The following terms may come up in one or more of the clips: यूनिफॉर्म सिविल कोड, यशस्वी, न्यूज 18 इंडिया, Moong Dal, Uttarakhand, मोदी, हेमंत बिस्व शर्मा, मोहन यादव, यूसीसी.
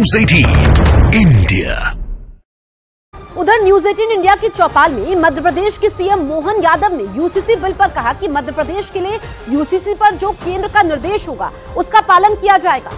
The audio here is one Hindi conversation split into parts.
न्यूज 18 इंडिया। उधर न्यूज 18 इंडिया की चौपाल में मध्य प्रदेश के सीएम मोहन यादव ने यूसीसी बिल पर कहा कि मध्य प्रदेश के लिए यूसीसी पर जो केंद्र का निर्देश होगा उसका पालन किया जाएगा।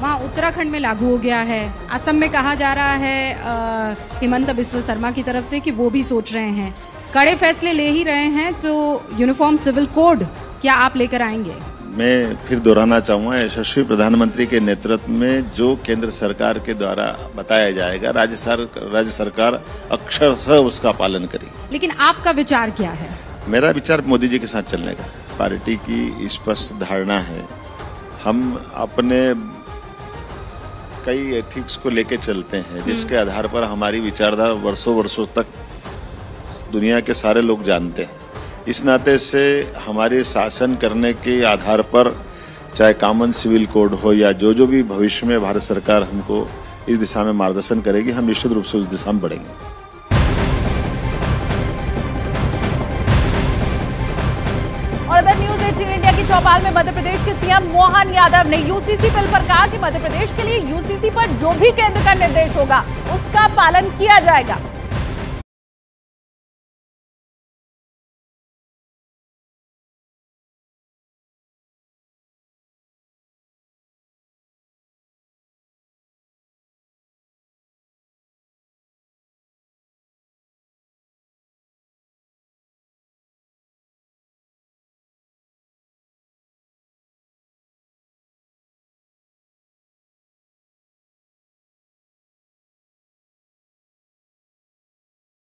वहाँ उत्तराखंड में लागू हो गया है, असम में कहा जा रहा है हेमंत बिस्व शर्मा की तरफ से कि वो भी सोच रहे हैं, कड़े फैसले ले ही रहे हैं, तो यूनिफॉर्म सिविल कोड क्या आप लेकर आएंगे? मैं फिर दोहराना चाहूँगा, यशस्वी प्रधानमंत्री के नेतृत्व में जो केंद्र सरकार के द्वारा बताया जाएगा राज्य सरकार अक्षरशः उसका पालन करेगी। लेकिन आपका विचार क्या है? मेरा विचार मोदी जी के साथ चलने का। पार्टी की स्पष्ट धारणा है, हम अपने कई एथिक्स को लेके चलते हैं जिसके आधार पर हमारी विचारधारा वर्षों तक दुनिया के सारे लोग जानते हैं। इस नाते से हमारे शासन करने के आधार पर चाहे कॉमन सिविल कोड हो या जो भी भविष्य में भारत सरकार हमको इस दिशा में मार्गदर्शन करेगी, हम निश्चित रूप से उस दिशा में बढ़ेंगे। न्यूज 18 इंडिया की चौपाल में मध्य प्रदेश के सीएम मोहन यादव ने यूसीसी बिल पर कहा कि मध्य प्रदेश के लिए यूसीसी पर जो भी केंद्र का निर्देश होगा उसका पालन किया जाएगा।